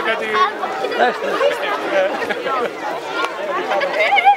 Luister.